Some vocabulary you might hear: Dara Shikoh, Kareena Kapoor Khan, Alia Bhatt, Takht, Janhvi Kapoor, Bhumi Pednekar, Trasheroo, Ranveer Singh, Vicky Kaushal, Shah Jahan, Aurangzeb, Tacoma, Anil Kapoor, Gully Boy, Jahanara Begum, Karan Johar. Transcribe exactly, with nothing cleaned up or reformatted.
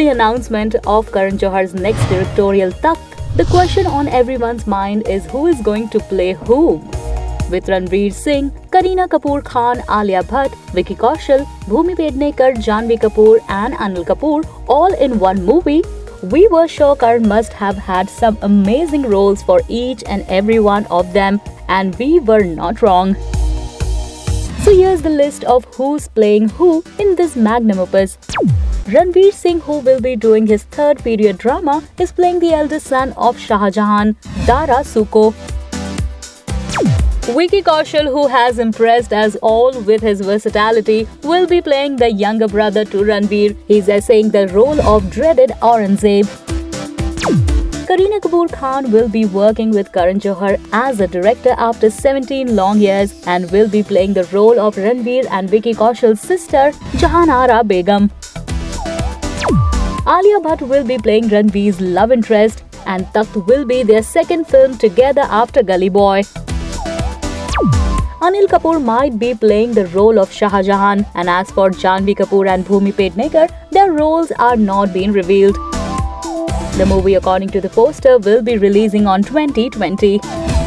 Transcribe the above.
the announcement of Karan Johar's next directorial Takht, the question on everyone's mind is who is going to play whom. With Ranveer Singh, Kareena Kapoor Khan, Alia Bhatt, Vicky Kaushal, Bhumi Pednekar, Janhvi Kapoor and Anil Kapoor all in one movie, we were sure Karan must have had some amazing roles for each and every one of them, and we were not wrong. So here's the list of who's playing who in this magnum opus. Ranveer Singh, who will be doing his third period drama, is playing the eldest son of Shah Jahan, Dara Shikoh. Vicky Kaushal, who has impressed us all with his versatility, will be playing the younger brother to Ranveer. He's essaying the role of dreaded Aurangzeb. Kareena Kapoor Khan will be working with Karan Johar as a director after seventeen long years and will be playing the role of Ranveer and Vicky Kaushal's sister, Jahanara Begum. Alia Bhatt will be playing Ranveer's love interest, and Takht will be their second film together after Gully Boy. Anil Kapoor might be playing the role of Shah Jahan, and as for Janhvi Kapoor and Bhumi Pednekar, their roles are not being revealed. The movie, according to the poster, will be releasing on twenty twenty.